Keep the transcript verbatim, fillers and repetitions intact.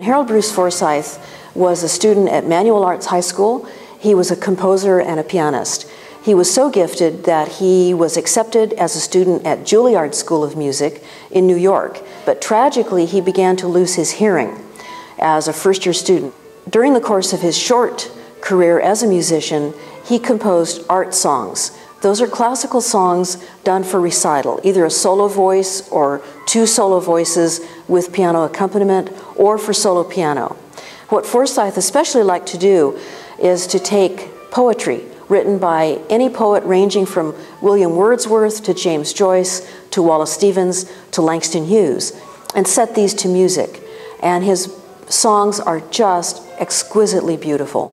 Harold Bruce Forsythe was a student at Manual Arts High School. He was a composer and a pianist. He was so gifted that he was accepted as a student at Juilliard School of Music in New York, but tragically he began to lose his hearing as a first-year student. During the course of his short career as a musician, he composed art songs. Those are classical songs done for recital, either a solo voice or two solo voices with piano accompaniment or for solo piano. What Forsythe especially liked to do is to take poetry written by any poet ranging from William Wordsworth to James Joyce to Wallace Stevens to Langston Hughes and set these to music. And his songs are just exquisitely beautiful.